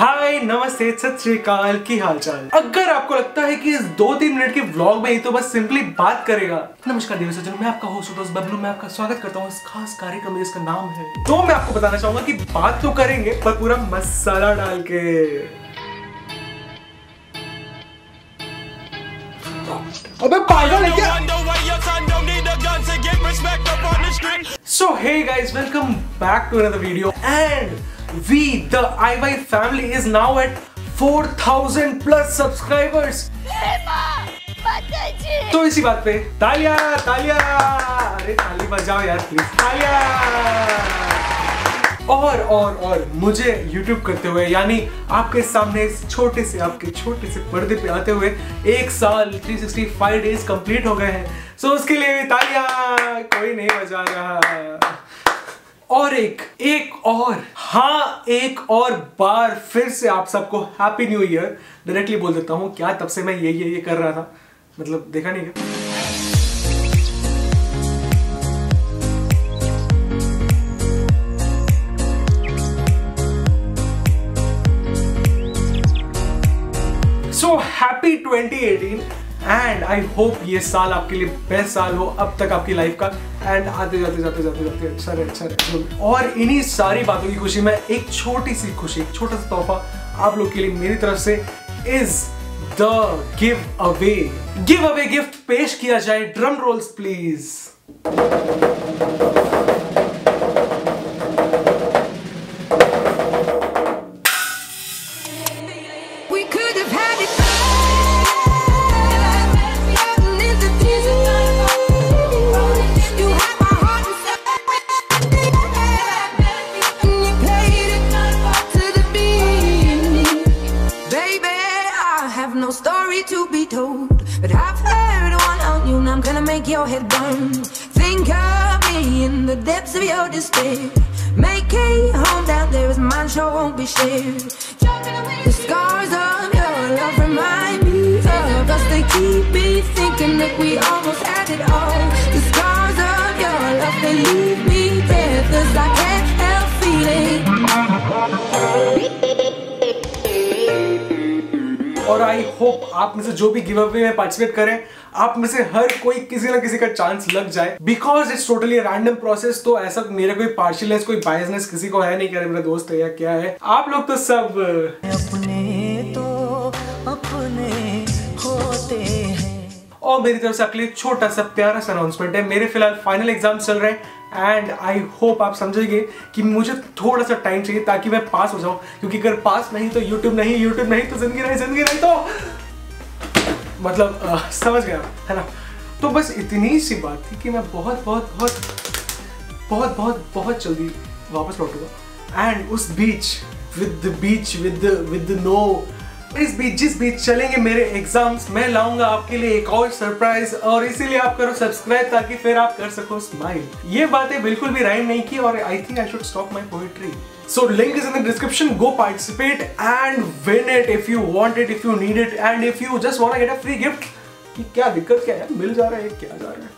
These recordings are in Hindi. हाय नमस्ते सत श्री अकाल, की हालचाल। अगर आपको लगता है कि इस 2-3 मिनट के व्लॉग में ही तो बस सिंपली बात करेगा। नमस्कार देवी सज्जन, मैं आपका होस्ट दोस्त बबलू, मैं आपका स्वागत करता हूँ इस खास कार्यक्रम में जिसका नाम है, तो मैं आपको बताना चाहूंगा कि बात तो करेंगे पर पूरा मसाला डाल के। अबे पागल है क्या? So hey guys, welcome back to another video and we the IY family is now at 4000 plus subscribers. तो इसी बात पे तालियां तालियां, अरे ताली बजाओ यार प्लीज, तालियां। और मुझे YouTube करते हुए यानी आपके सामने इस छोटे से पर्दे पे आते हुए 1 साल 365 डेज कंप्लीट हो गए हैं, सो उसके लिए तालियां कोई नहीं बजा रहा। और एक और बार फिर से आप सबको हैप्पी न्यू ईयर डायरेक्टली बोल देता हूँ। क्या तब से मैं ये कर रहा था, मतलब देखा नहीं क्या? So happy 2018 and I hope ये साल आपके लिए बेस्ट साल हो अब तक आपकी लाइफ का। एंड आते जाते अच्छा रहे। और इन्हीं सारी बातों की खुशी में एक छोटी सी खुशी, एक छोटा सा तोहफा आप लोग के लिए मेरी तरफ से is the giveaway gift पेश किया जाए। Drum rolls please. Your head burn, think of me in the depths of your despair. Make it home down there, is mine sure won't be shared. The scars of your love remind me of us. They keep me thinking that we almost had it all. The scars of your love, they leave me breathless. I can't help feeling. और I hope आप में से जो भी गिव अवे में पार्टिसिपेट करें, आप में से हर कोई किसी ना किसी का चांस लग जाए, because it's totally random process. तो ऐसा मेरा कोई पार्शियलनेस, कोई बायसनेस किसी को है नहीं, कह रहे मेरा दोस्त है या क्या है। आप लोग तो सब अपने होते हैं। और मेरी तरफ से आपके लिए छोटा सा प्यारा सा अनाउंसमेंट है। मेरे फिलहाल फाइनल एग्जाम चल रहे हैं एंड आई होप आप समझेंगे कि मुझे थोड़ा सा टाइम चाहिए ताकि मैं पास हो जाऊं, क्योंकि अगर पास नहीं तो यूट्यूब नहीं तो जिंदगी नहीं तो मतलब समझ गया है ना। तो बस इतनी सी बात थी कि मैं बहुत जल्दी वापस लौटूंगा। एंड उस बीच जिस बीच चलेंगे मेरे एग्जाम्स, मैं लाऊंगा आपके लिए एक और सरप्राइज। और इसीलिए आप करो सब्सक्राइब ताकि फिर आप कर सको स्माइल। ये बातें बिल्कुल भी राइम नहीं की और I think I should stop my poetry. So link is in the description. Go participate and win it if you want it, if you need it, and if you just want to get a free gift. कि क्या दिक्कत क्या है, मिल जा रहा है, क्या जा रहा है,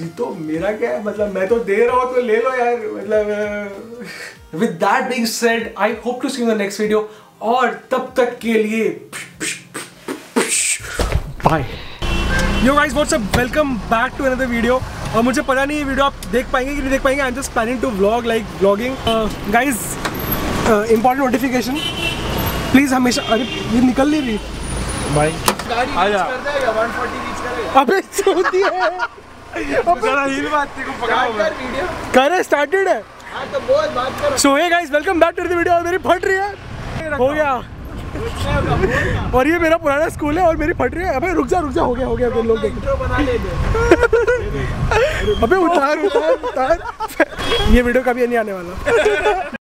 जीतो मेरा क्या है, मतलब मैं तो दे रहा हूँ तो ले लो यार, मतलब। With that being said, I hope to see you in the next video. और तब तक के लिए bye. Yo guys, what's up? Welcome back to another video. और मुझे पता नहीं ये वीडियो आप देख पाएंगे कि नहीं देख पाएंगे। I am just planning to vlog like vlogging. Guys important notification, please हमेशा, अरे ये निकल नहीं रही भाई, आजा। अबे चौथी है, करे स्टार्टेड है। So hey guys welcome back to the video. और मेरी फट रही है, हो गया। और ये मेरा पुराना स्कूल है और मेरी फट रही है। अबे रुक जा, हो गया तुम लोग अबे उतार। ये वीडियो कभी नहीं आने वाला।